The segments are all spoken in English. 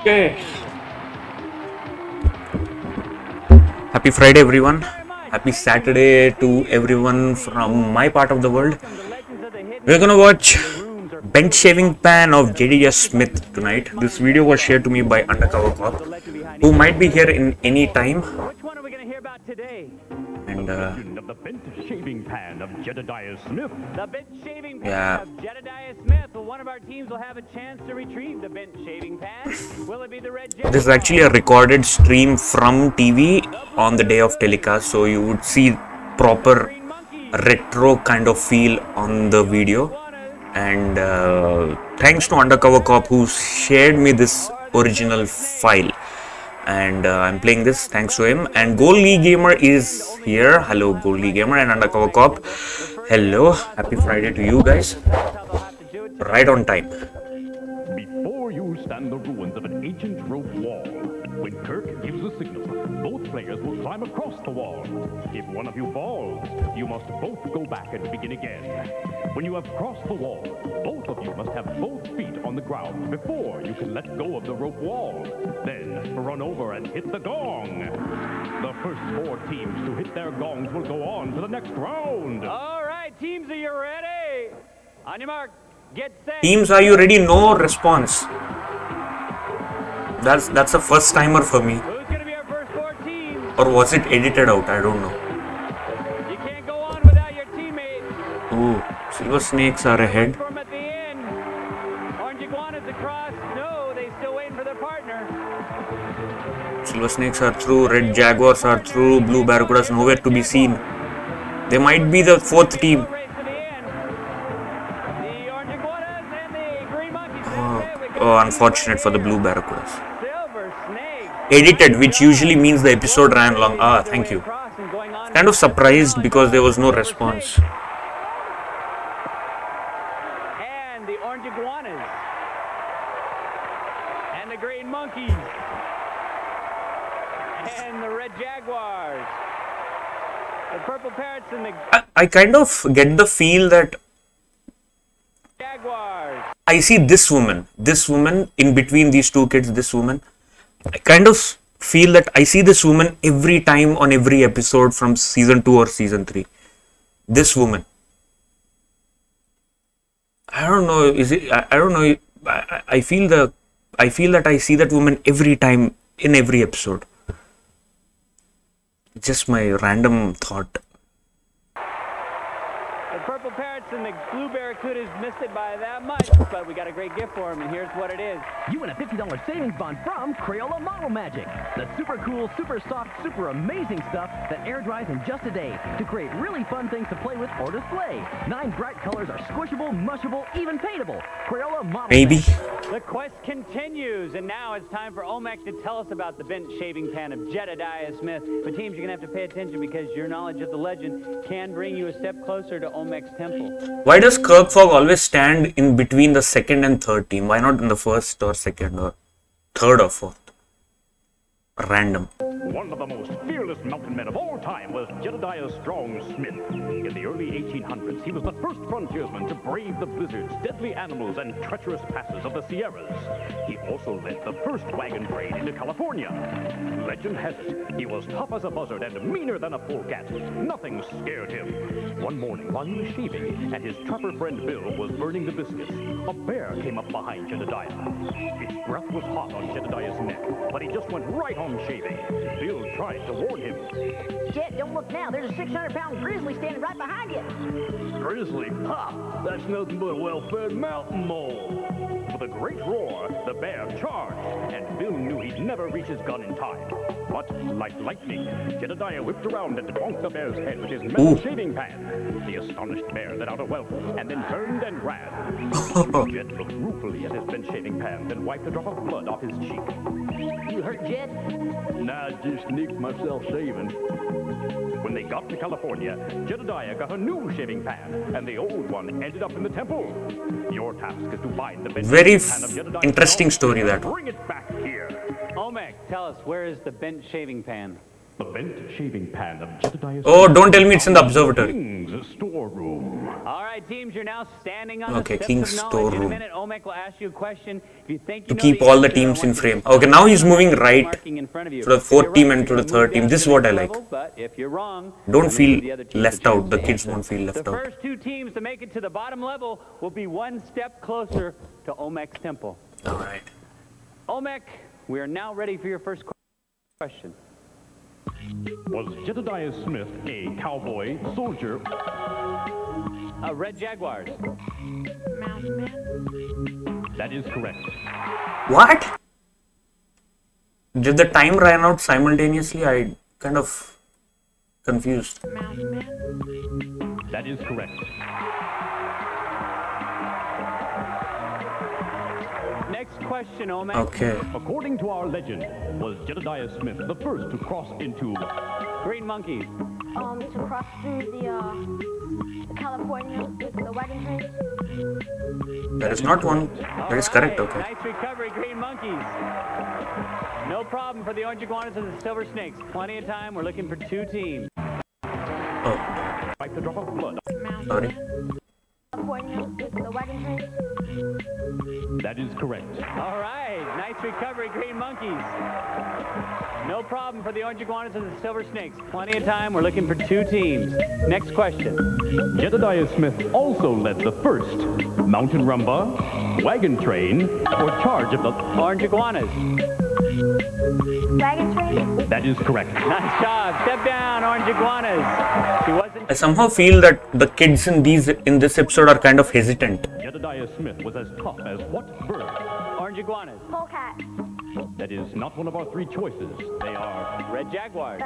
Okay. Happy Friday, everyone. Happy Saturday to everyone from my part of the world. We're gonna watch Bent Shaving Pan of Jedediah Smith tonight. This video was shared to me by Undercover Cop, who might be here in any time. Which one are we gonna hear about today? And of the Bent Shaving Pan of Jedediah Smith. The Bent Shaving Pan of Jedediah Smith. Well, one of our teams will have a chance to retrieve the Bent Shaving Pan. Will it be the Red Jaguars? This is actually a recorded stream from TV on the day of telecast, so you would see proper retro kind of feel on the video. And thanks to Undercover Cop who shared me this original file, and I'm playing this thanks to him. And Gold League Gamer is here. Hello Gold League Gamer and Undercover Cop. Hello, happy Friday to you guys. Right on time. Before you stand the ruins of an ancient rope wall. When Kirk gives the signal, both players will climb across the wall. If one of you falls, you must both go back and begin again. When you have crossed the wall, both of you must have both feet on the ground before you can let go of the rope wall. Then run over and hit the gong. The first four teams to hit their gongs will go on to the next round. All right, teams, are you ready? On your mark, get set. Teams, are you ready? No response. That's a first timer for me. Who's gonna be our first four teams? Or was it edited out? I don't know. You can't go on without your teammates. Ooh, Silver Snakes are ahead. At the end. Orange Iguanas across. No, they still waiting for their partner. Silver Snakes are through. Red Jaguars are through. Blue Barracudas nowhere to be seen. They might be the fourth team. The Orange Iguanas and the Green Monkeys. Oh, unfortunate for the Blue Barracudas. Edited, which usually means the episode ran long. Ah, thank you. Kind of surprised because there was no response. And the Orange Iguanas and the Green Monkeys and the Red Jaguars, the Purple Parrots and the. I kind of get the feel that Jaguars. I see this woman in between these two kids, this woman. I kind of feel that I see this woman every time on every episode from season 2 or season 3. This woman. I don't know, is it, I don't know, I feel that I see that woman every time in every episode. Just my random thought. The Purple Parrots and the Blue Barracudas missed it by that much, but we got a great gift for them, and here's what it is. You win a $50 savings bond from Crayola Model Magic. The super cool, super soft, super amazing stuff that air dries in just a day to create really fun things to play with or display. 9 bright colors are squishable, mushable, even paintable. Crayola Model Magic. The quest continues, and now it's time for Olmec to tell us about the Bent Shaving Pan of Jedediah Smith. But teams, you're going to have to pay attention because your knowledge of the legend can bring you a step closer to Olmec's temple. Why does Kirk Fogg always stand in between the second and third team? Why not in the first or second or third or fourth? Random. One of the most fearless mountain men of all time was Jedediah Strong Smith. In the early 1800s, he was the first frontiersman to brave the blizzards, deadly animals, and treacherous passes of the Sierras. He also led the first wagon train into California. Legend has it, he was tough as a buzzard and meaner than a polecat. Nothing scared him. One morning, while he was shaving, and his trapper friend Bill was burning the biscuits, a bear came up behind Jedediah. Its breath was hot on Jedediah's neck, but he just went right on shaving. Bill tried to warn him. Jed, don't look now. There's a 600-pound grizzly standing right behind you. Grizzly? Ha! That's nothing but a well-fed mountain mole. With a great roar, the bear charged, and Bill knew he'd never reach his gun in time. But, like lightning, Jedediah whipped around and bonked the bear's head with his metal shaving pan. The astonished bear let out a whelp and then turned and ran. Jed looked ruefully at his bent shaving pan and wiped a drop of blood off his cheek. You hurt, Jed? Nah, I just nicked myself shaving. When they got to California, Jedediah got a new shaving pan, and the old one ended up in the temple. Your task is to find the bent shaving pan of interesting story that one. Bring it back here. Olmec, tell us, where is the bent shaving pan? The Bent Shaving Pan of Jedediah. Oh, don't tell me it's in the observatory. King's Storeroom. All right, teams, you're now standing on the King's Storeroom. In a minute, Olmec will ask you a question. If you think you to keep all the teams in frame. Okay, now he's moving right to the fourth team and to the third team. This is what I like. Don't feel left out. The kids won't feel left out. The first two teams to make it to the bottom level will be one step closer to Olmec's temple. All right. Olmec, we are now ready for your first question. Was Jedediah Smith a cowboy, soldier, a Red Jaguar? Mountain man. That is correct. What? Did the time run out simultaneously? I kind of confused. Mountain man. That is correct. Next question, Olmec. Okay. According to our legend, was Jedediah Smith the first to cross into Green Monkeys? To cross through the California with the wagon train. That is not one. That is correct, okay. Nice recovery, Green Monkeys. No problem for the Orange Iguanas and the Silver Snakes. Plenty of time. We're looking for two teams. Oh. Like the drop of blood. Sorry. That is correct. All right, nice recovery, Green Monkeys. No problem for the Orange Iguanas and the Silver Snakes. Plenty of time. We're looking for two teams. Next question. Jedediah Smith also led the first mountain rumba, wagon train, or charge of the Orange Iguanas. Wagon train. That is correct. Nice job. Step down, Orange Iguanas. He wasn't. I somehow feel that the kids in this episode are kind of hesitant. Jedediah Smith was as tough as what bird? Orange iguanas. Polecat. That is not one of our three choices. They are Red Jaguars.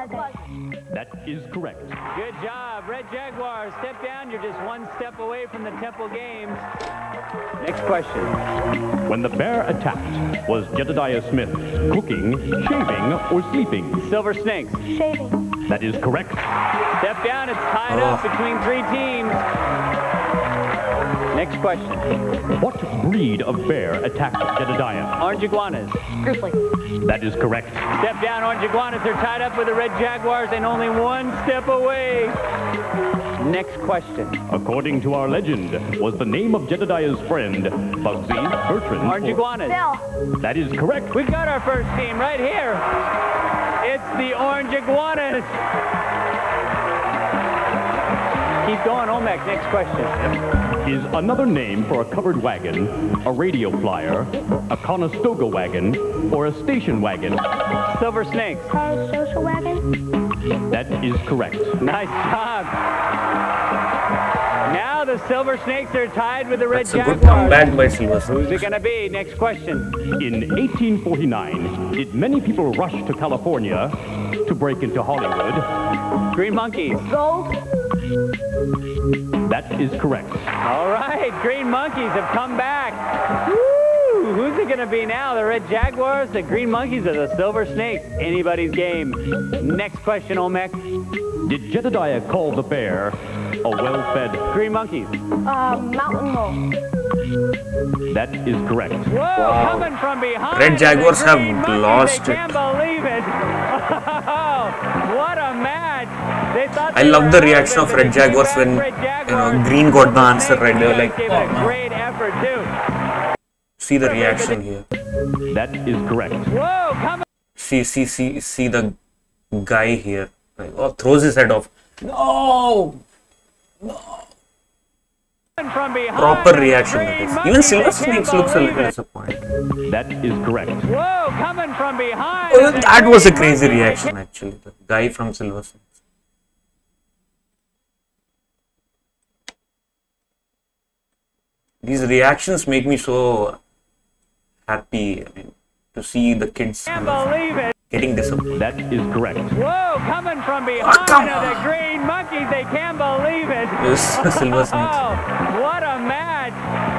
That is correct. Good job, Red Jaguars. Step down. You're just one step away from the Temple Games. Next question. When the bear attacked, was Jedediah Smith cooking, shaving, or sleeping? Silver Snakes. Shaving. That is correct. Step down. It's tied up between three teams. Next question. What breed of bear attacked Jedediah? Orange iguanas. Grizzly. That is correct. Step down, orange iguanas. They're tied up with the red jaguars and only one step away. Next question. According to our legend, was the name of Jedediah's friend Bugsy, Bertrand? Orange iguanas. Bill. That is correct. We've got our first team right here. It's the orange iguanas. Keep going, Olmec. Next question. Is another name for a covered wagon, a radio flyer, a Conestoga wagon, or a station wagon? Silver Snakes. Social wagon? That is correct. Nice job. Now the Silver Snakes are tied with the Red Jaguars. That's a good comeback by Silver Snakes. Who's it going to be? Next question. In 1849, did many people rush to California to break into Hollywood? Green Monkeys. Gold. That is correct. All right, Green Monkeys have come back. Woo! Who's it going to be now? The Red Jaguars, the Green Monkeys, or the Silver Snakes? Anybody's game. Next question, Olmec. Did Jedediah call the bear a well-fed? Green Monkeys. Mountain wolf. That is correct. Whoa, wow. Coming from behind. Red Jaguars have lost it. I can't believe it. Oh, what a match. I love the reaction of Red Jaguars when, Green got the answer right. They were like, oh, no. See the reaction here. That is correct. See the guy here. Like, oh, throws his head off. No! No! Proper reaction to this. Even Silver Snakes looks a little disappointed. That is correct. Whoa, coming from behind. Oh, that was a crazy reaction, actually. The guy from Silver Snakes. These reactions make me so happy, to see the kids getting disappointed. That is correct. Whoa, coming from behind the Green Monkeys, they can't believe it. Yes, Silver Snakes. Oh, what a match.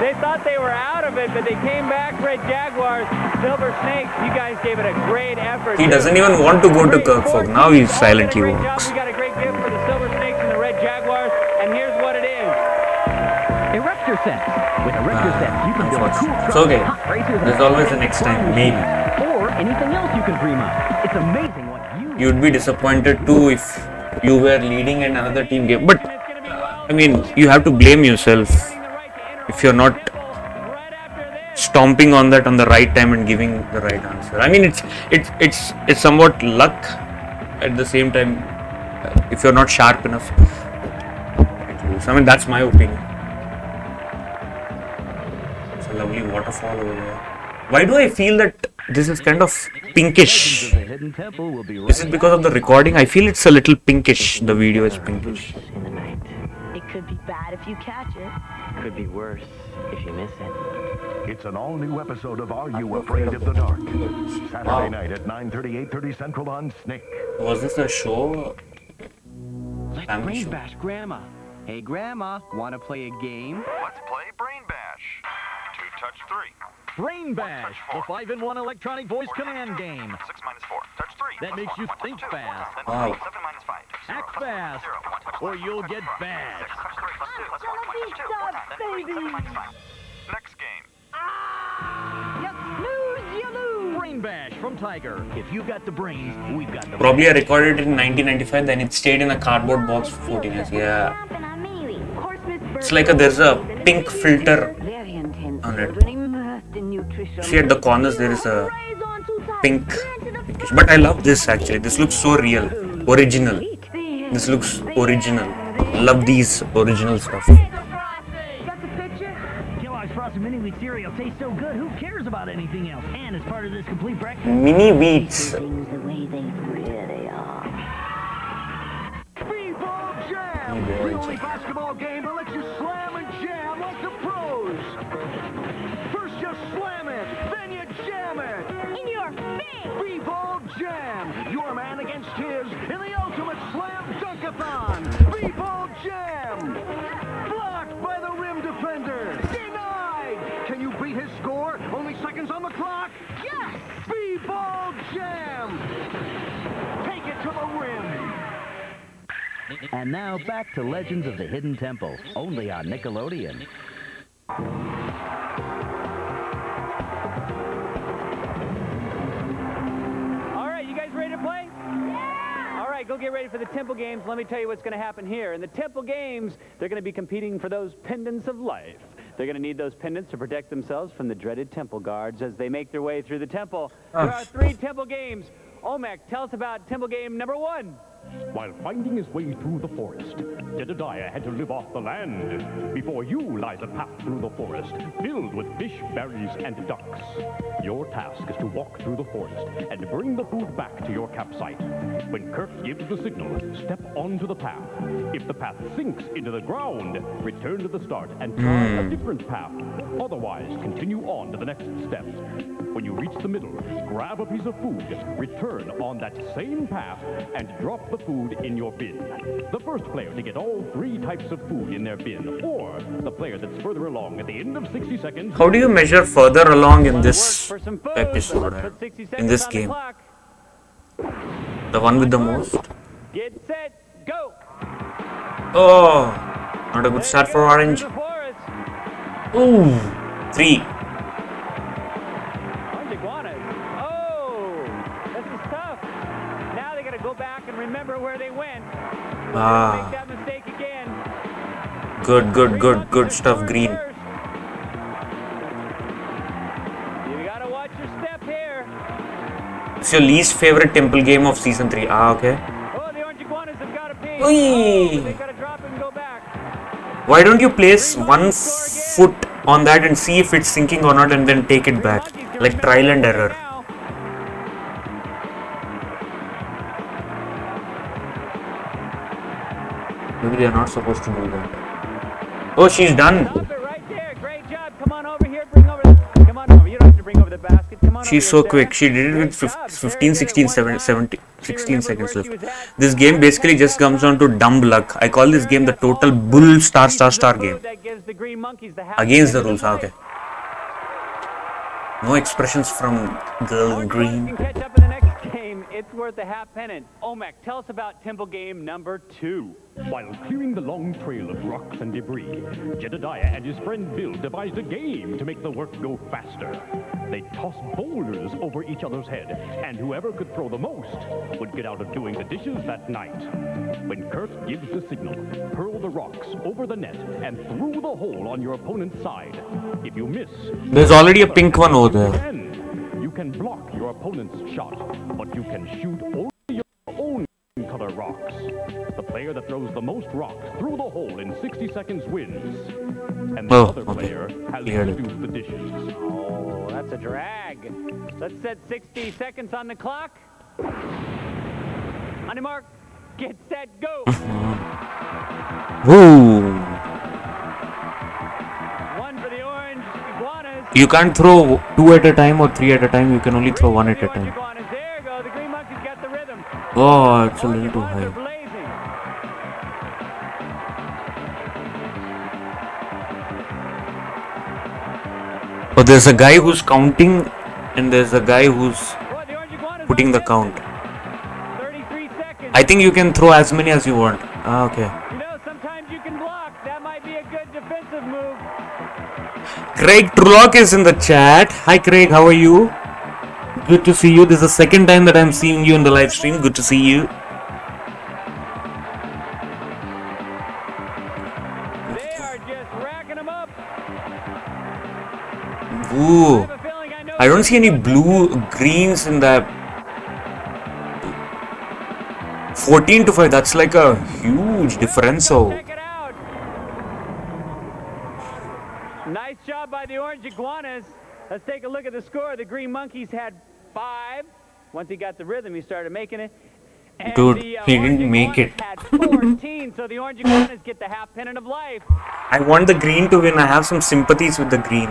They thought they were out of it, but they came back. Red Jaguars, Silver Snakes, you guys gave it a great effort. He doesn't even want to go to Kirk Fogg. Now he's silently walks. We got a great gift for the Silver Snakes and the Red Jaguars, and here's what it is. Erector sets. With a record set, you can build a cool truck, hot racers, there's always the next time, maybe. Or anything else you can dream of. It's amazing what you you'd be disappointed too if you were leading and another team game. But I mean, you have to blame yourself if you're not stomping on that on the right time and giving the right answer. I mean, it's somewhat luck at the same time. If you're not sharp enough, I mean, that's my opinion. It's a lovely waterfall over there. Why do I feel that this is kind of pinkish? Is it because of the recording? I feel it's a little pinkish. The video is pinkish. It could be bad if you catch it. Could be worse if you miss it. It's an all-new episode of Are You Afraid of the Dark? Saturday night at 9:30, 8:30 Central on Snick. Was this a show? Let's Brain Bash, Grandma. Hey, Grandma, wanna play a game? Let's play Brain Bash. 2 touch 3. Brain Bash, the 5-in-1 electronic voice command game. 6 minus 4 touch 3. That makes you think fast. Wow. Act fast, or you'll get bashed. Next game. Brain Bash from Tiger. If you've got the brains, we've got the. Probably I recorded it in 1995, then it stayed in a cardboard box for 14 years. Yeah. It's like there's a pink filter on it. See, at the corners there is a pink. But I love this actually. This looks so real, original. This looks original. Love these original stuff. Mini wheat cereal tastes so good, who cares about anything else? And as part of this complete breakfast, mini wheats. Things the way they really are. B-Ball Jam! The only basketball game that lets you slam and jam like the pros. First you slam it, then you jam it. In your face! B-Ball Jam! Your man against his in the ultimate slam dunkathon. B-Ball Jam! Blocked by the rim defender. His score, only seconds on the clock. Yes! B-Ball Jam! Take it to the rim. And now back to Legends of the Hidden Temple, only on Nickelodeon. All right, you guys ready to play? Yeah! All right, go get ready for the Temple Games. Let me tell you what's going to happen here. In the Temple Games, they're going to be competing for those pendants of life. They're going to need those pendants to protect themselves from the dreaded temple guards as they make their way through the temple. There are 3 temple games. Olmec, tell us about temple game number 1. While finding his way through the forest, Jedediah had to live off the land. Before you lies a path through the forest, filled with fish, berries, and ducks. Your task is to walk through the forest and bring the food back to your campsite. When Kirk gives the signal, step onto the path. If the path sinks into the ground, return to the start and try a different path. Otherwise, continue on to the next step. When you reach the middle, grab a piece of food, return on that same path, and drop the food in your bin. The first player to get all 3 types of food in their bin, or the player that's further along at the end of 60 seconds. How do you measure further along in this episode, in this game? The one with the most? Get set, go! Oh, not a good start for Orange. Ooh, 3. Remember where they went. Ah. Make that mistake again. Good stuff, Green. You gotta watch your step here. It's your least favorite temple game of season 3. Ah, okay. Oh, the Orange Iguanas have got a pace. Oh, they gotta drop and go back. Why don't you place one foot on that and see if it's sinking or not, and then take it back, like trial and error. Maybe they are not supposed to do that. Oh, she's done. Stop it right there. Great job. Come on over here. Bring over. Come on over. You don't have to bring over the basket. Come on. She's so quick. She did it with 15, 16, 17, 16 seconds left. This game basically just comes down to dumb luck. I call this game the total bull star game. Against the rules. Ah, okay. No expressions from girl in green. It's worth a half pennant. Olmec, tell us about temple game number 2. While clearing the long trail of rocks and debris, Jedediah and his friend Bill devised a game to make the work go faster. They tossed boulders over each other's head, and whoever could throw the most would get out of doing the dishes that night. When Kirk gives the signal, hurl the rocks over the net and through the hole on your opponent's side. If you miss... There's already a pink one over there. You can block your opponent's shot, but you can shoot only your own color rocks. The player that throws the most rocks through the hole in 60 seconds wins. And the other player has to do the dishes. Oh, that's a drag. Let's set 60 seconds on the clock. On your mark, get set, go. Woo. One for the Orange Iguanas. You can't throw two at a time or three at a time. You can only throw one at a time. Oh, it's a little too high. Oh, there's a guy who's counting, and there's a guy who's putting the count. I think you can throw as many as you want. Ah, okay. You know, sometimes you can block. That might be a good defensive move. Craig Trulock is in the chat. Hi, Craig. How are you? Good to see you. This is the second time that I'm seeing you in the live stream. Good to see you. Ooh, I don't see any blue greens in that. 14 to 5, that's like a huge difference. So nice job by the Orange Iguanas. Let's take a look at the score. The Green Monkeys had 5. Once he got the rhythm, he started making it. And dude, he didn't make it. 14, so the Orange Iguanas get the half pennant of life. I want the green to win. I have some sympathies with the green.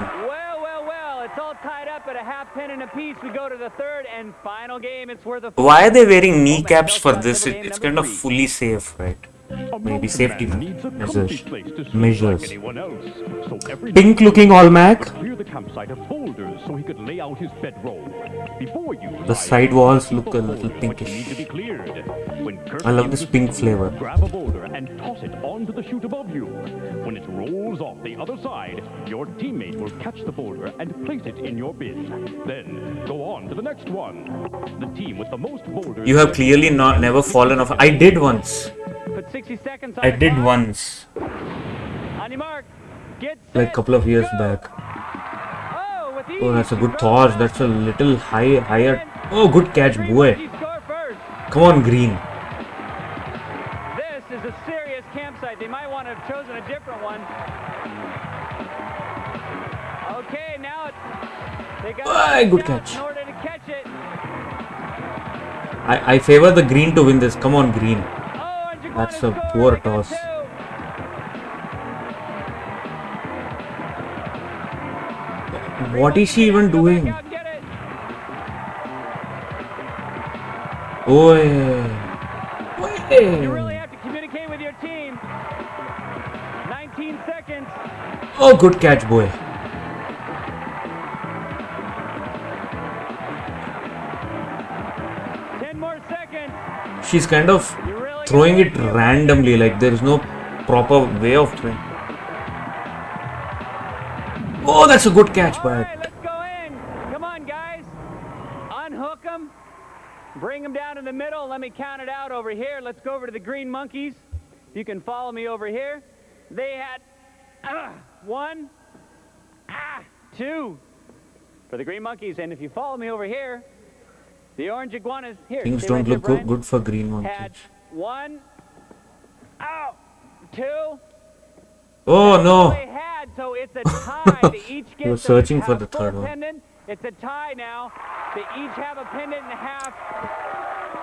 Apiece, we go to the third and final game. It's worth a... Why are they wearing kneecaps for this? It's kind of fully safe, right? Maybe safety measures. Pink looking Olmec. The side walls look a little pinkish. I love this pink flavor. Grab a boulder and toss it onto the chute above you. When it rolls off the other side, your teammate will catch the boulder and place it in your bin. Then go on to the next one. The team with the most boulders... You have clearly not never fallen off. I did once. I did once. Like a couple of years back. Oh, that's a good toss. That's a little higher. Oh, good catch, boy. Come on, green. This is a serious campsite. They might want to have chosen a different one. Okay, now it's... They got... Good catch. I favor the green to win this. Come on, green. That's a poor toss. What is she even doing? Oh, you really have to communicate with your team. 19 seconds. Oh, good catch, boy. She's kind of throwing it randomly, like there is no proper way of throwing. Oh, that's a good catch, but... Right, let's go in. Come on, guys. Unhook them. Bring them down in the middle. Let me count it out over here. Let's go over to the Green Monkeys. You can follow me over here. They had 1, 2 for the Green Monkeys. And if you follow me over here, the Orange Iguanas here. Things don't look good for Green Monkeys. 1, 2. Oh no! They had, so it's a tie. They each get... You're searching for the third one. Pendant. It's a tie now. They each have a pendant and a half.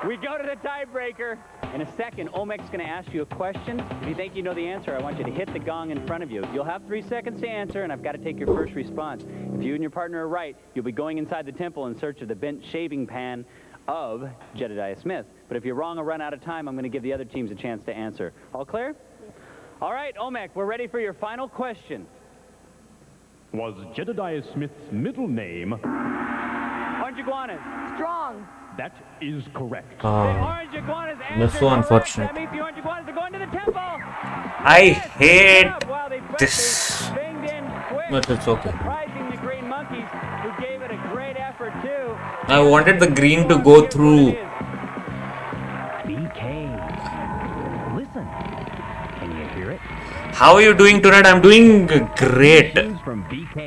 We go to the tiebreaker. In a second, Olmec's going to ask you a question. If you think you know the answer, I want you to hit the gong in front of you. You'll have 3 seconds to answer, and I've got to take your first response. If you and your partner are right, you'll be going inside the temple in search of the Bent Shaving Pan of Jedediah Smith. But if you're wrong or run out of time, I'm going to give the other teams a chance to answer. All clear? Yeah. All right, Olmec, we're ready for your final question. Was Jedediah Smith's middle name... Orange Iguanas. Strong. That is correct. That's so unfortunate. That means the Orange Iguanas are going to the temple. I hate this. But it's okay. Surprising the Green Monkeys, who gave it a I wanted the green to go through. Listen. Can you hear it? How are you doing tonight? I'm doing great. From BK.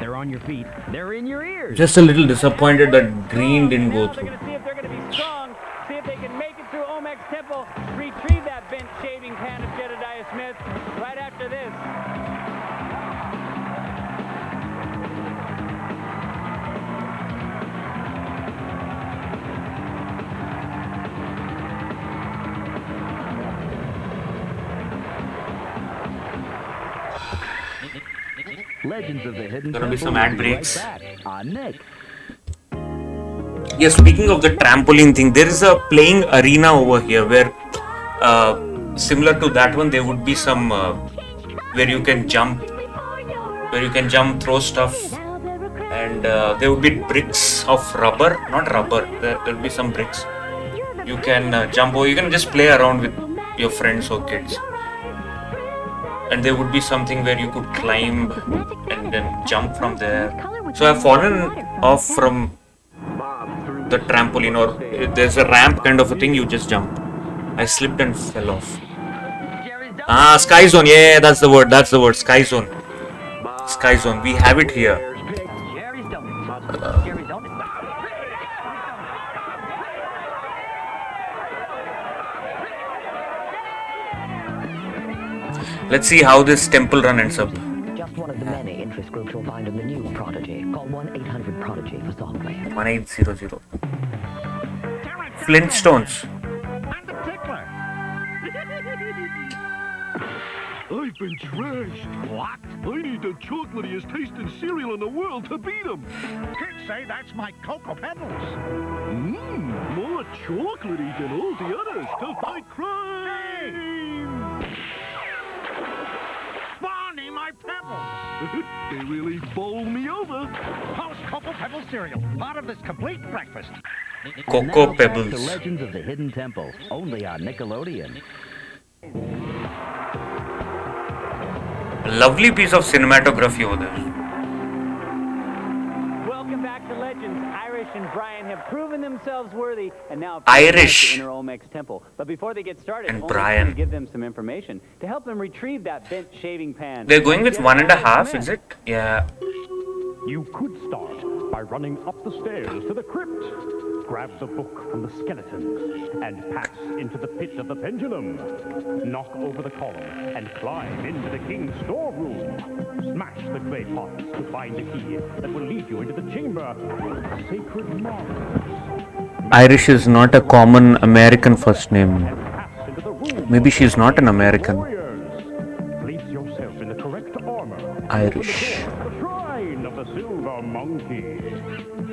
They're on your feet. They're in your ears. Just a little disappointed that green didn't go through. Now they're gonna see if they're gonna be strong. See if they can make it through Olmec's temple. Retrieve that Bent Shaving Pan of Jedediah Smith right after this. Legends of the Hidden Temple. There'll be some ad breaks. Yeah, speaking of the trampoline thing, there is a playing arena over here where, similar to that one, there would be some where you can jump, throw stuff, and there would be bricks of rubber, not rubber. There'll be some bricks. You can jump over. You can just play around with your friends or kids. And there would be something where you could climb and then jump from there. So I've fallen off from the trampoline, or there's a ramp kind of a thing, you just jump. I slipped and fell off. Ah, Sky Zone, yeah, that's the word, Sky Zone. Sky Zone, we have it here. Let's see how this temple run ends up. Just one of the many interest groups you'll find in the new Prodigy. Call 1-800-PRODIGY for software. 1800. Flintstones. I'm the tickler. I've been trashed. What? I need the chocolatiest tasting cereal in the world to beat them. Can't say that's my Cocoa Pebbles. Mmm, more chocolatey than all the others to fight crime. Hey. My pebbles! They really bowl me over! Post Cocoa Pebble cereal, part of this complete breakfast. Cocoa Pebbles. The Legends of the Hidden Temple, only on Nickelodeon. Lovely piece of cinematography over there. Welcome back to Legends. Irish and Brian have proven themselves worthy, and now Irish enter Olmec's temple. But before they get started, and Brian give them some information to help them retrieve that Bent Shaving Pan. They're going with 1.5, is it? Yeah. You could start by running up the stairs to the crypt, grabs a book from the skeletons, and pass into the pit of the pendulum. Knock over the column and climb into the King's Storeroom. Smash the grey pot to find the key that will lead you into the chamber of sacred marbles. Irish is not a common American first name. Maybe she's not an American. Place yourself in the correct armor. Irish. Silver Monkey.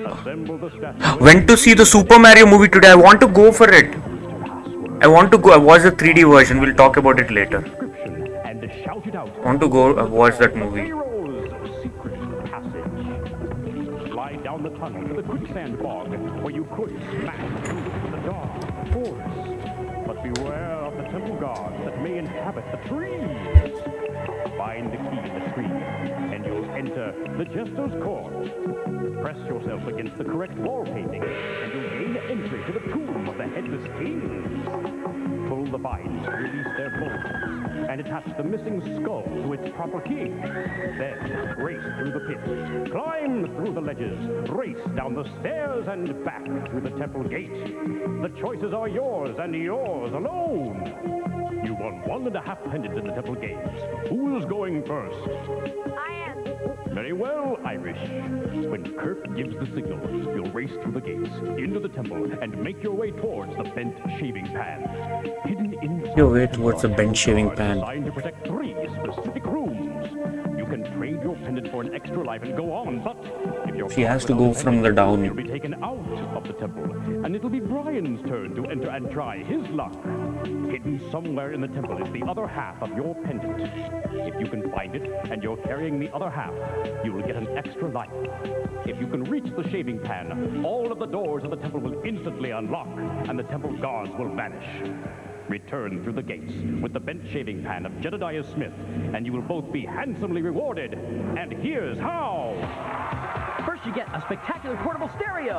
Assemble the statue. Went to see the Super Mario movie today. I want to go for it. I want to go. I watched the 3D version. We'll talk about it later. I want to go watch that movie. Slide down the tunnel to the Quicksand Bog, where you could smash through the dark forest. But beware of the temple gods that may inhabit the trees. Find the key in the tree. Enter the Jester's Court. Press yourself against the correct wall painting, and you'll gain entry to the Tomb of the Headless King. Pull the vines to release their bolts, and attach the missing skull to its proper key. Then race through the pit, climb through the ledges, race down the stairs and back through the temple gate. The choices are yours and yours alone. You won 1.5 pennies in the temple games. Who's going first? I am. Very well, Irish. When Kirk gives the signal, you'll race through the gates, into the temple, and make your way towards the Bent Shaving Pan. Hidden inside designed to protect 3 specific rooms. You can trade your pendant for an extra life and go on, but if your she has to go from the down, you'll be taken out of the temple, and it'll be Brian's turn to enter and try his luck. Hidden somewhere in the temple is the other half of your pendant. If you can find it, and you're carrying the other half, you will get an extra life. If you can reach the shaving pan, all of the doors of the temple will instantly unlock, and the temple guards will vanish. Return through the gates with the Bent Shaving Pan of Jedediah Smith, and you will both be handsomely rewarded. And here's how. First managed to get a spectacular portable stereo.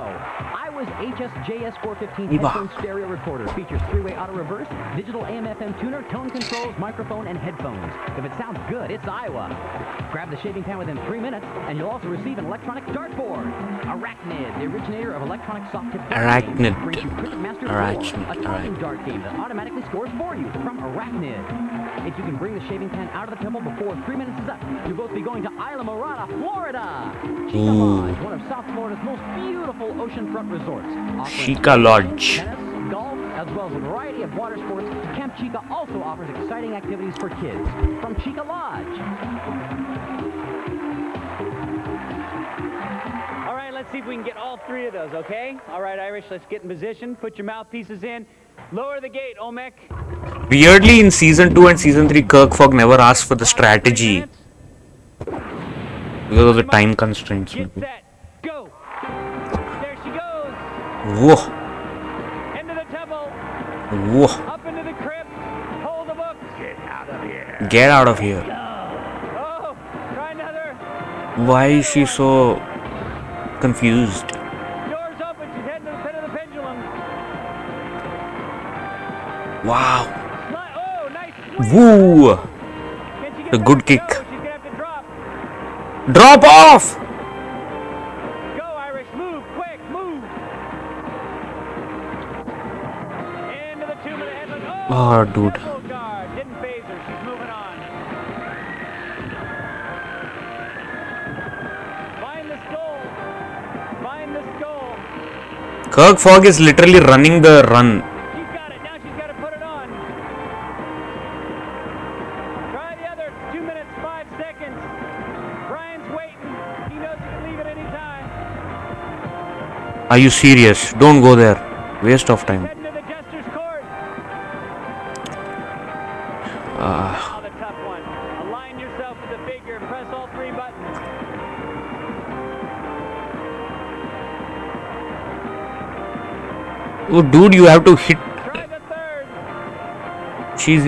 Iowa's HSJS 415 headphone stereo recorder features three-way auto reverse, digital AM/FM tuner, tone controls, microphone, and headphones. If it sounds good, it's Iowa. Grab the shaving pan within 3 minutes, and you'll also receive an electronic dartboard. Arachnid, the originator of electronic soft tip. Arachnid. Arachnid. A talking dart game that automatically scores for you from Arachnid. If you can bring the shaving pan out of the temple before 3 minutes is up, you'll both be going to Isla Morada, Florida. Cheeca Lodge, one of South Florida's most beautiful oceanfront resorts. Cheeca Lodge. Tennis, golf, as well as a variety of water sports, Camp Cheeca also offers exciting activities for kids. From Cheeca Lodge. All right, let's see if we can get all three of those, okay? All right, Irish, let's get in position. Put your mouthpieces in. Lower the gate, Olmec. Weirdly, in Season 2 and Season 3, Kirk Fogg never asked for the strategy. Because of the time constraints. Get set, go. There she goes. Whoa. Into the temple. Whoa. Up into the crypt. Hold the book. Get out of here. Get out of here. Oh, try another. Why is she so confused? Doors open. She's heading to the pit of the pendulum. Wow. Oh, nice. Woo. The good kick. Drop off! Go Irish, move, quick, move! Into the tomb of the headless. Oh, dude. Guard. Didn't phase her. She's moving on. Find the skull. Find the skull. Kirk Fogg is literally running the run. Are you serious? Don't go there. Waste of time. Heading to the Jester's Court. The tough one. Align yourself with the figure. Press all three buttons. Oh, dude, you have to hit. Try the third. She's.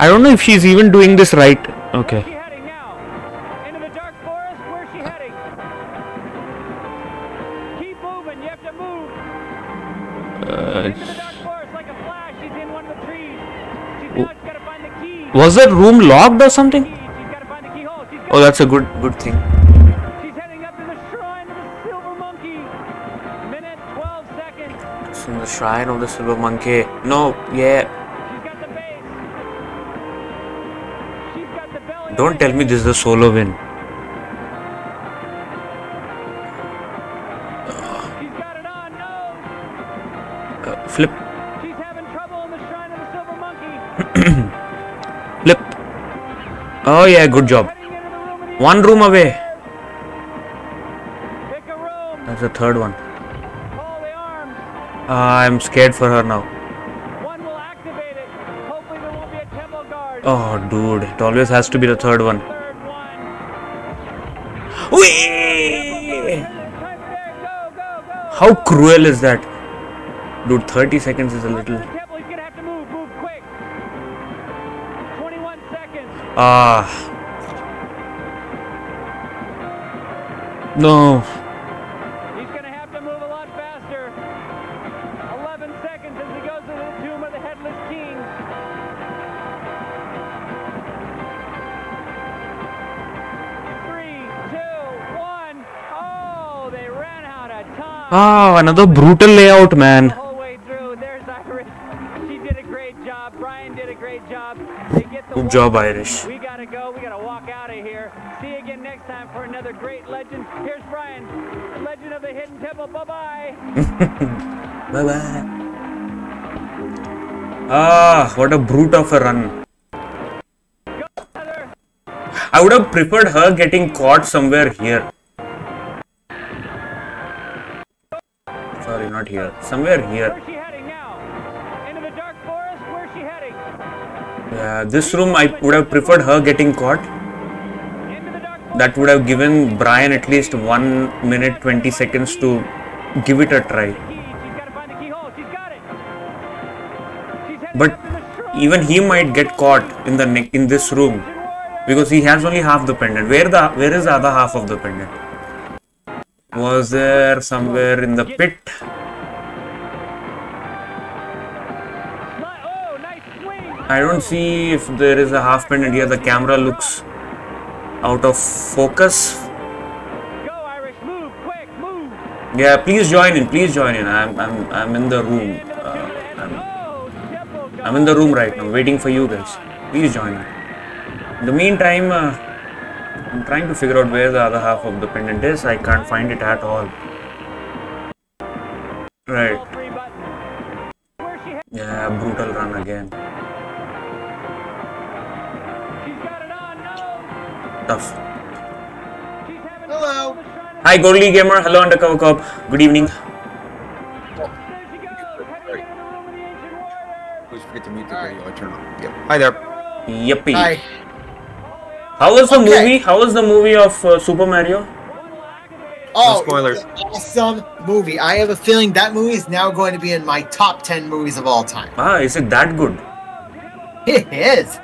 I don't know if she's even doing this right. Okay. Was that room locked or something? Oh, that's a good thing. She's heading up to the Shrine of the Silver Monkey. Minute 12 seconds. It's in the Shrine of the Silver Monkey. No, yeah. She's got the base. She's got the belly. Don't tell me this is a solo win. She's got it on. No. Flip. She's having trouble in the Shrine of the Silver Monkey. Flip. Oh yeah, good job. One room away. Pick a room. That's the third one. Pull the arms. I'm scared for her now. One will activate it. Hopefully there won't be a temple guard. Oh dude, it always has to be the third one. Whee! How cruel is that? Dude, 30 seconds is a little... No. He's gonna have to move a lot faster. 11 seconds as he goes to the tomb of the headless king. Three, two, one. Oh, they ran out of time. Oh, another brutal layout, man. Good job, Irish. We gotta go. We gotta walk out of here. See you again next time for another great legend. Here's Brian, the legend of the hidden temple. Bye bye. Bye bye. Ah, what a brute of a run. I would have preferred her getting caught somewhere here. Sorry, not here. Somewhere here. This room, I would have preferred her getting caught. That would have given Brian at least 1 minute 20 seconds to give it a try. But even he might get caught in the in this room because he has only half the pendant. Where is the other half of the pendant? was there somewhere in the pit. I don't see if there is a half pendant here. The camera looks out of focus. Yeah, please join in. Please join in. I'm in the room. I'm in the room right now, waiting for you guys. Please join in. In the meantime, I'm trying to figure out where the other half of the pendant is. I can't find it at all. Right. Yeah, brutal run again. Tough. Hello. Hi, Gold League gamer. Hello, Undercover Cop. Good evening. Please forget to mute the video. Turn on. Yep. Hi there. Yuppie. Hi. How was the movie? How was the movie of Super Mario? Oh, no spoilers. Awesome movie. I have a feeling that movie is now going to be in my top 10 movies of all time. Ah, is it that good? It is.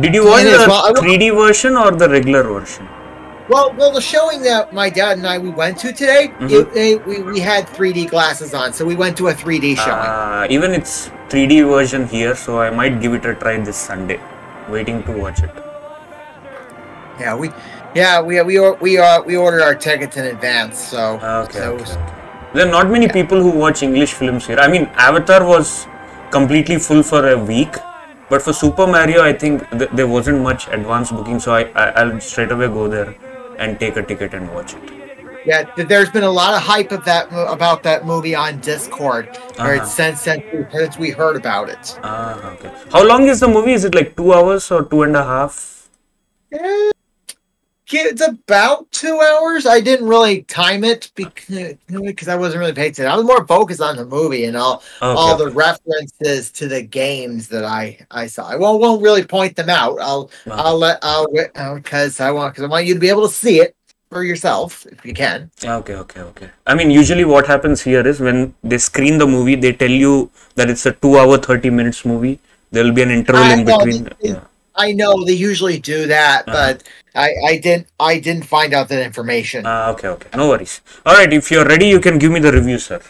Did you watch the 3D version or the regular version? Well, the showing that my dad and I went to today, we had 3D glasses on, so we went to a 3D showing. Even it's 3D version here, so I might give it a try this Sunday. Waiting to watch it. Yeah, we ordered our tickets in advance, so... Okay, so okay. There are not many people who watch English films here. I mean, Avatar was completely full for a week, but for Super Mario, I think there wasn't much advance booking, so I'll straight away go there and take a ticket and watch it. Yeah, there's been a lot of hype of that, about that movie on Discord, or since we heard about it. Ah, okay. How long is the movie? Is it like 2 hours or 2.5? Yeah. It's about 2 hours. I didn't really time it because I wasn't really paid to it. I was more focused on the movie and all the references to the games that I saw. I won't really point them out. I want you to be able to see it for yourself if you can. Okay. I mean, usually what happens here is when they screen the movie, they tell you that it's a 2-hour 30 minutes movie. There will be an interval in between. I know they usually do that, but I didn't find out that information. Okay. No worries. All right, if you're ready, you can give me the review, sir.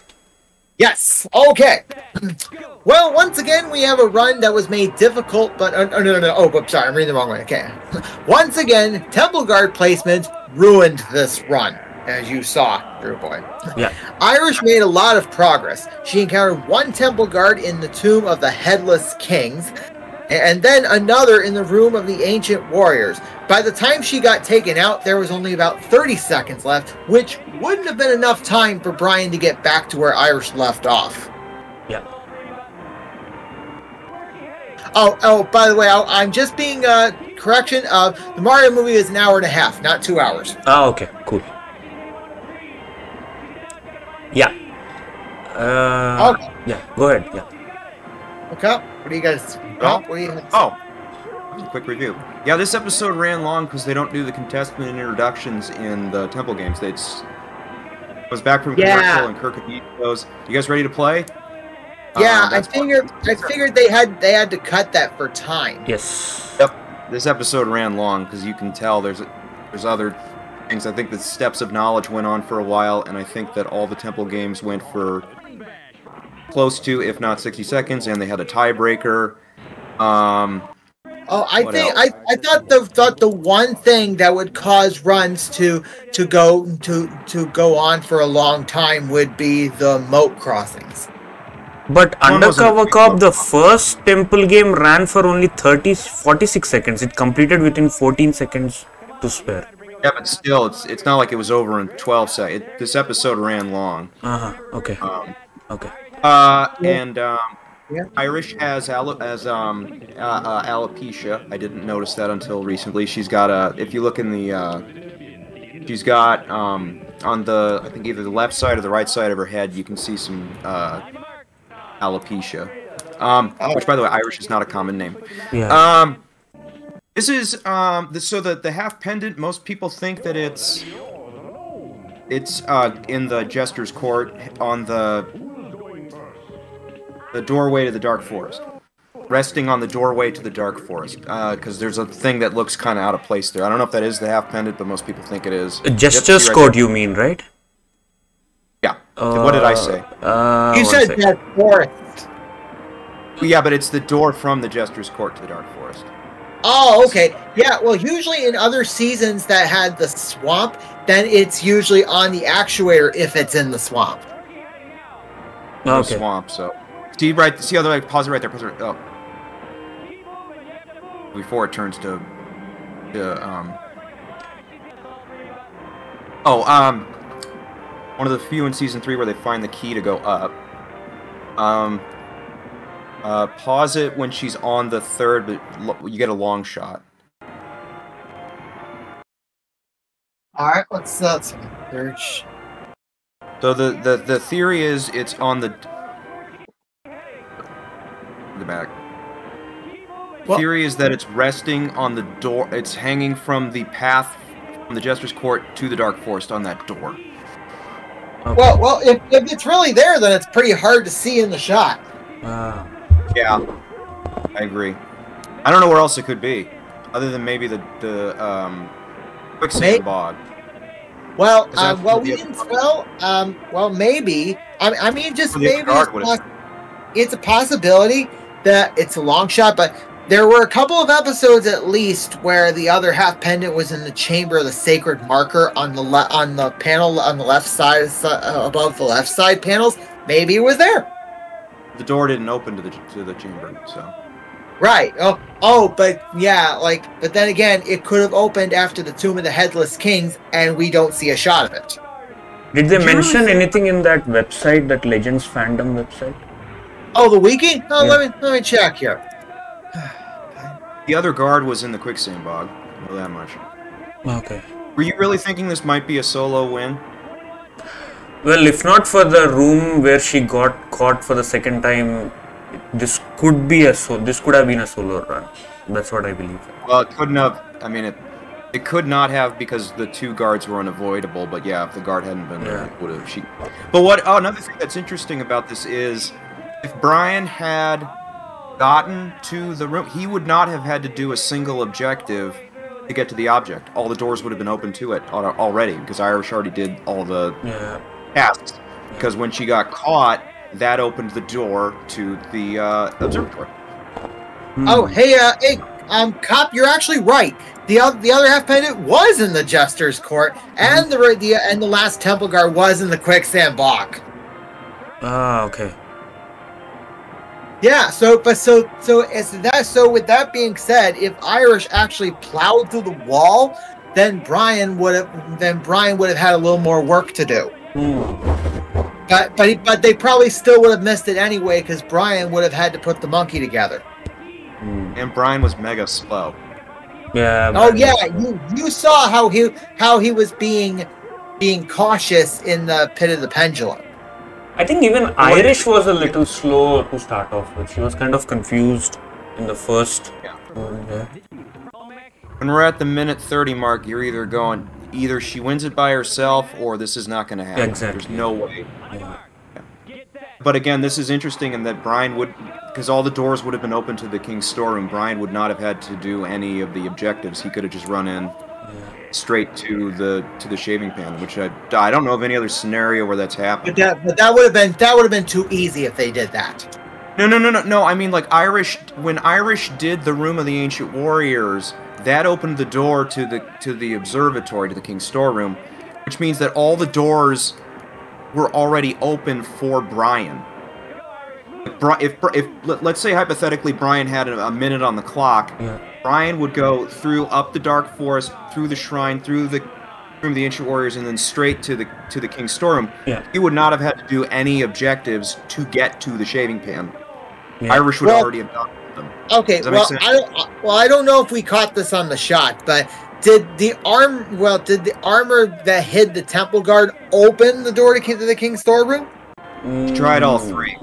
Yes. Okay. Well, once again, we have a run that was made difficult, but no. Oh, oops, sorry, I'm reading the wrong way. Okay. Once again, Temple Guard placement ruined this run, as you saw, Drew Boy. Yeah. Irish made a lot of progress. She encountered one Temple Guard in the Tomb of the Headless Kings, and then another in the Room of the Ancient Warriors. By the time she got taken out, there was only about 30 seconds left, which wouldn't have been enough time for Brian to get back to where Irish left off. Yeah. Oh, by the way, I'm just being correction. The Mario movie is an hour and a half, not 2 hours. Oh, okay. Cool. Yeah. Okay. Yeah, go ahead. Yeah. Okay, what do you guys... Quick review. Yeah, this episode ran long because they don't do the contestant introductions in the Temple games. I was back from commercial and Kirk and goes, you guys ready to play? Yeah, I figured they had to cut that for time. Yes. Yep. This episode ran long because you can tell there's other things. I think the steps of knowledge went on for a while, and I think that all the Temple games went for close to, if not 60 seconds, and they had a tiebreaker. I thought the one thing that would cause runs to go on for a long time would be the moat crossings. But Undercover Cop, the first Temple game ran for only 46 seconds. It completed within 14 seconds to spare. Yeah, but still, it's not like it was over in 12 seconds. This episode ran long. Irish has alopecia. I didn't notice that until recently. She's got a. If you look in the, she's got on the. I think either the left side or the right side of her head, you can see some alopecia. Which, by the way, Irish is not a common name. Yeah. This is so the half pendant. Most people think that it's in the Jester's Court on the doorway to the Dark Forest. Resting on the doorway to the Dark Forest. Because there's a thing that looks kind of out of place there. I don't know if that is the half pendant, but most people think it is. Jester's Court, you mean, right? What did I say? You said Dark Forest. Yeah, but it's the door from the Jester's Court to the Dark Forest. Oh, okay. Yeah, well, usually in other seasons that had the swamp, then it's usually on the actuator if it's in the swamp. No okay. Swamp, so... See, right, see how the... Pause it right there. Pause it right, oh. Before it turns to... one of the few in Season 3 where they find the key to go up. Pause it when she's on the third, but you get a long shot. Alright, what's that? So the theory is it's on the... The back. The theory is that it's resting on the door. It's hanging from the path from the Jester's Court to the Dark Forest on that door. Okay. Well, if it's really there, then it's pretty hard to see in the shot. Yeah, I agree. I don't know where else it could be, other than maybe the Quicksand Bog. Well, we didn't spell. Well, maybe. I mean, just maybe. It's a possibility that it's a long shot, but there were a couple of episodes at least where the other half pendant was in the chamber of the sacred marker on the panel on the left side above the left side panels. Maybe it was there. The door didn't open to the chamber, so. Right. Oh, but yeah, but then again, it could have opened after the Tomb of the Headless Kings, and we don't see a shot of it. Did they mention anything in that website, that Legends fandom website? Oh, the wiki? Oh, yeah. let me check here. The other guard was in the Quicksand Bog. I know that much. Okay. Were you really thinking this might be a solo win? Well, if not for the room where she got caught for the second time, this could be this could have been a solo run. That's what I believe. Well, it couldn't have. I mean, it could not have because the two guards were unavoidable. But yeah, if the guard hadn't been there, it would have. But what? Oh, another thing that's interesting about this is, if Brian had gotten to the room, he would not have had to do a single objective to get to the object. All the doors would have been open to it already because Irish already did all the tasks. Because when she got caught, that opened the door to the observatory. Oh, hey, cop, you're actually right. The other half pendant was in the Jester's Court, and the last temple guard was in the Quicksand Block. Ah, okay. Yeah, so with that being said, if Irish actually plowed through the wall, then Brian would have had a little more work to do. Mm. But they probably still would have missed it anyway because Brian would have had to put the monkey together. Mm. And Brian was mega slow. Yeah. Oh yeah, you saw how he was being cautious in the Pit of the Pendulum. I think even Irish was a little slow to start off with. She was kind of confused in the first. Yeah. When we're at the minute 30 mark, you're either she wins it by herself or this is not going to happen. Exactly. There's no way. Yeah. Yeah. But again, this is interesting in that Brian would, because all the doors would have been open to the King's Storeroom, Brian would not have had to do any of the objectives. He could have just run in straight to the shaving pan, which I don't know of any other scenario where that's happened. But that would have been too easy if they did that. No. I mean, like when Irish did the Room of the Ancient Warriors, that opened the door to the observatory, to the King's Storeroom, which means that all the doors were already open for Brian. If let's say hypothetically Brian had a minute on the clock, Brian would go through up the Dark Forest, through the shrine, through the Room of the Ancient Warriors, and then straight to the King's Storeroom. Yeah. He would not have had to do any objectives to get to the shaving pan. Yeah. Irish would already have done them. Okay. Well, I don't know if we caught this on the shot, but did the armor that hid the temple guard open the door to the King's Storeroom? Mm. Tried all three.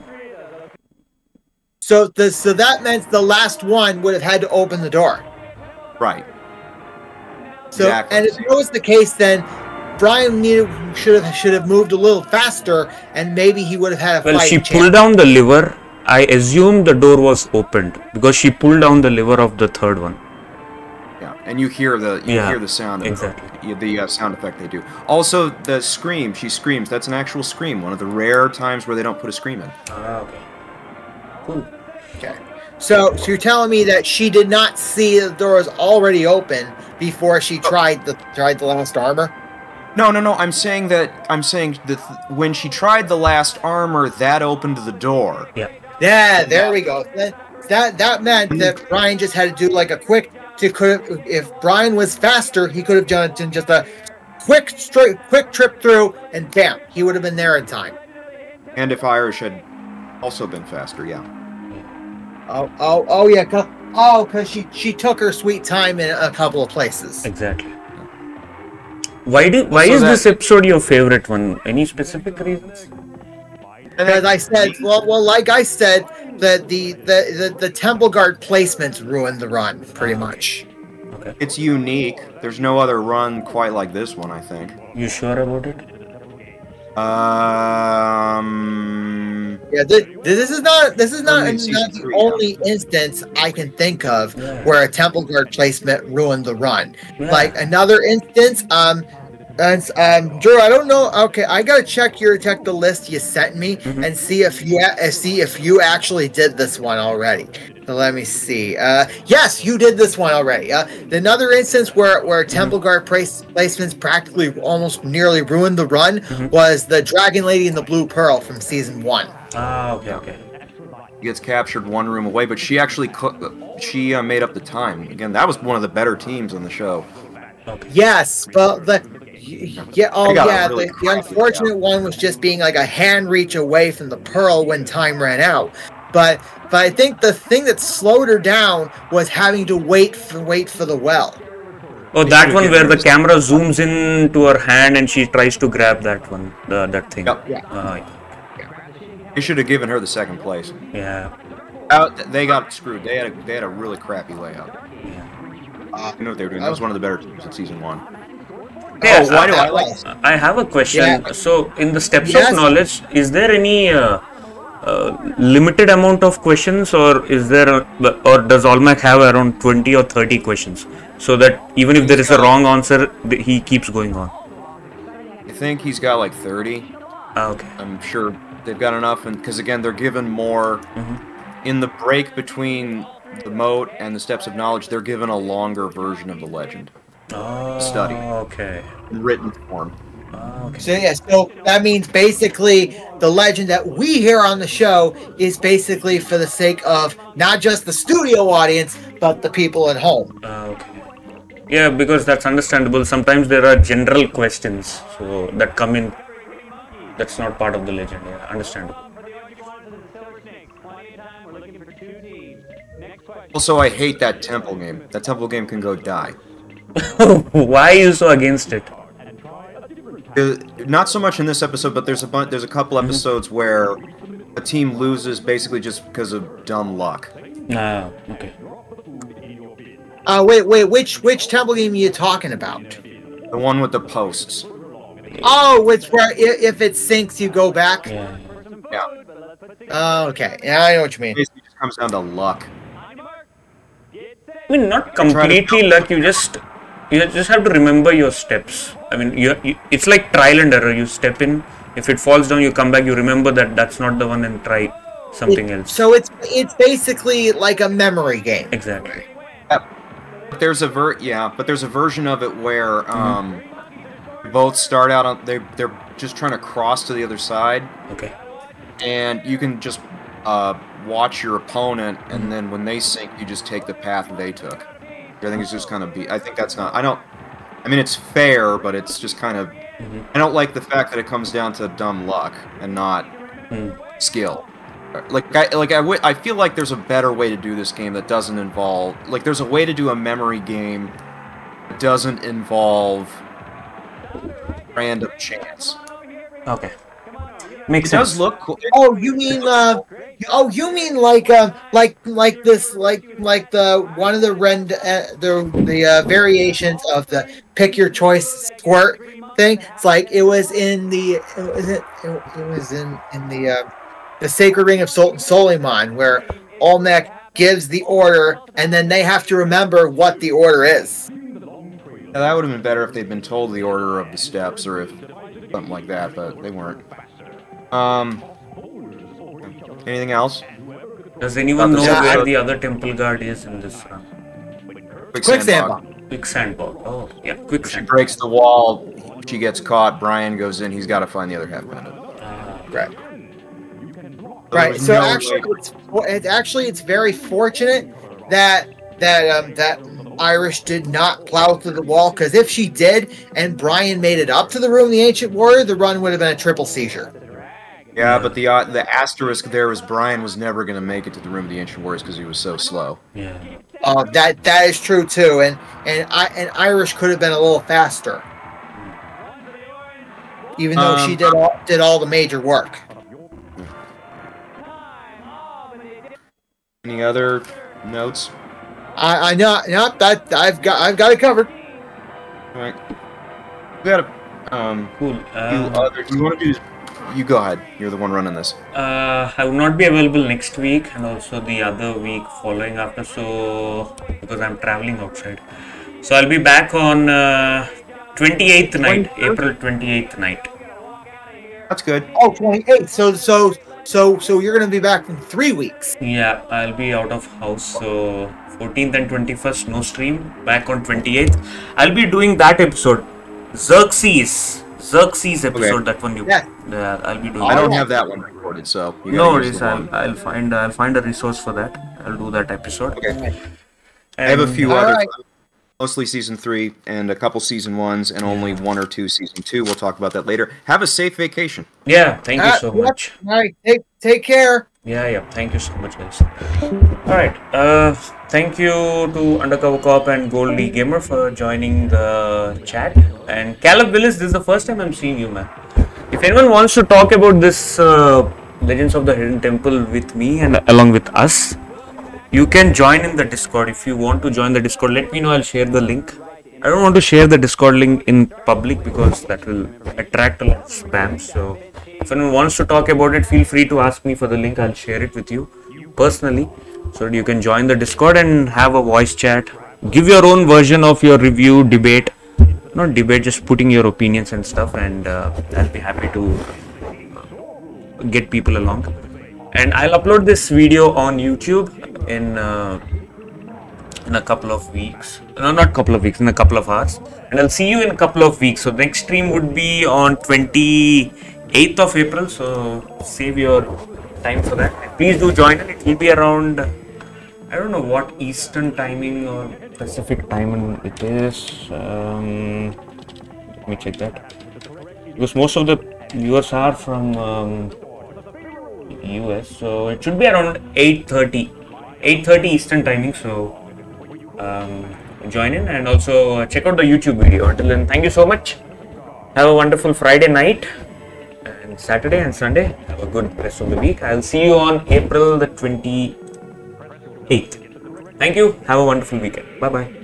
So that meant the last one would have had to open the door. Right. So exactly. And if that was the case, then Brian should have moved a little faster, and maybe he would have had a fight. Well, she pulled down the lever. I assume the door was opened because she pulled down the lever of the third one. Yeah. and you hear the sound of exactly. the sound effect they do. Also, the scream she screams. That's an actual scream. One of the rare times where they don't put a scream in. Oh, okay. Cool. Okay. So you're telling me that she did not see the door was already open before she tried the last armor? No. I'm saying that when she tried the last armor, that opened the door. Yeah. Yeah. There we go. That meant that Brian just had to do like a quick. If Brian was faster, he could have done just a quick trip through, and bam, he would have been there in time. And if Irish had also been faster, yeah. Oh yeah. Oh, because she took her sweet time in a couple of places. Exactly. Why is this episode your favorite one? Any specific reasons? As I said, well, like I said, the temple guard placements ruined the run pretty much. Okay. It's unique. There's no other run quite like this one, I think. You sure about it? Yeah. This is not the only instance I can think of where a temple guard placement ruined the run. Yeah. Like another instance, Drew, I don't know. Okay, I gotta check the list you sent me and see if you actually did this one already. So let me see. Yes, you did this one already. Another instance where temple guard placements practically almost nearly ruined the run was the Dragon Lady and the Blue Pearl from Season 1. Oh, okay. Gets captured one room away, but she actually made up the time. Again, that was one of the better teams on the show. Okay. Yes, but the unfortunate one was just being like a hand reach away from the Pearl when time ran out. But I think the thing that slowed her down was having to wait for the well. Oh, that one where the camera zooms in to her hand and she tries to grab that one, that thing. Yep. Yeah. They should have given her the second place. Yeah. They got screwed. They had a really crappy layout. You know what they were doing. That was one of the better teams in Season 1. Yes, oh, why do I like? I have a question. Yeah. So, in the steps of knowledge, is there any limited amount of questions, or is there, or does Olmec have around 20 or 30 questions, so that even if there is a wrong answer, he keeps going on? I think he's got like 30. Oh, okay. I'm sure they've got enough, and because again, they're given more in the break between the moat and the steps of knowledge. They're given a longer version of the legend study, in written form. Okay. So yeah, so that means basically the legend that we hear on the show is basically for the sake of not just the studio audience but the people at home. Yeah, because that's understandable. Sometimes there are general questions so that come in. That's not part of the legend. Yeah, understandable. Also, I hate that temple game. That temple game can go die. Why are you so against it? Not so much in this episode, but there's a couple episodes where a team loses basically just because of dumb luck. Okay. Wait, which temple game are you talking about? The one with the posts. Oh, it's where if it sinks, you go back. Yeah. Oh, okay. Yeah, I know what you mean. It basically just comes down to luck. I mean, not completely luck. You just have to remember your steps. I mean, it's like trial and error. You step in. If it falls down, you come back. You remember that's not the one and try something else. So it's basically like a memory game. Exactly. But there's a version of it where both start out on they're just trying to cross to the other side. Okay. And you can just watch your opponent, and then when they sink, you just take the path they took. I think it's just kind of I think that's not. I mean, it's fair, but it's just kind of. I don't like the fact that it comes down to dumb luck and not skill. I feel like there's a better way to do this game that doesn't involve. Like, there's a way to do a memory game that doesn't involve random chance. Okay. Makes sense. Does look cool. Oh, you mean like the one of the variations of the pick your choice squirt thing. It's like it was in the Sacred Ring of Sultan Soliman, where Olmec gives the order, and then they have to remember what the order is. Now, that would have been better if they'd been told the order of the steps, or if something like that, but they weren't. Anything else? Does anyone know where the other temple guard is in this round? Quicksand Bog. Quicksand Bog. Oh, yeah. Quicksand. She breaks the wall. She gets caught. Brian goes in. He's got to find the other half pendant. Right. Right. So actually, it's very fortunate that Irish did not plow through the wall, because if she did and Brian made it up to the room of the Ancient Warrior, the run would have been a triple seizure. Yeah, but the asterisk there was Brian was never going to make it to the room of the Ancient Warriors because he was so slow. Yeah. That is true too, and Irish could have been a little faster, even though she did all the major work. Any other notes? I know, not that I've got it covered. All right, we got a cool. You want to do? You go ahead. You're the one running this. I will not be available next week, and also the other week following after, so because I'm traveling outside. So I'll be back on 28th night, April 28th night. That's good. Oh, 28th. So you're gonna be back in 3 weeks. Yeah, I'll be out of house. So 14th and 21st, no stream. Back on 28th. I'll be doing that episode, Xerxes episode. Okay. That one you. Yeah. Yeah, I'll be doing. I don't have that one recorded, so no worries. I'll find a resource for that. I'll do that episode. Okay. I have a few others, mostly season 3 and a couple season 1s, and only 1 or 2 season 2. We'll talk about that later. Have a safe vacation. Yeah, thank you so much. All right, take care. Yeah. Thank you so much, guys. All right. Thank you to Undercover Cop and Gold League Gamer for joining the chat. And Caleb Willis, this is the first time I'm seeing you, man. If anyone wants to talk about this Legends of the Hidden Temple with me and along with us, you can join in the Discord. If you want to join the Discord, let me know. I'll share the link. I don't want to share the Discord link in public because that will attract a lot of spam. So if anyone wants to talk about it, feel free to ask me for the link. I'll share it with you personally, so that you can join the Discord and have a voice chat. Give your own version of your review, debate. Not debate, just putting your opinions and stuff, and I'll be happy to get people along. And I'll upload this video on YouTube in a couple of weeks. No, not couple of weeks, in a couple of hours. And I'll see you in a couple of weeks. So next stream would be on 28th of April. So save your time for that. And please do join. It will be around, I don't know what Eastern timing or Pacific timing it is. Let me check that, because most of the viewers are from US, so it should be around 8:30 Eastern timing. So join in, and also check out the YouTube video. Until then, thank you so much. Have a wonderful Friday night and Saturday and Sunday. Have a good rest of the week. I'll see you on April the 28th. Thank you. Have a wonderful weekend. Bye-bye.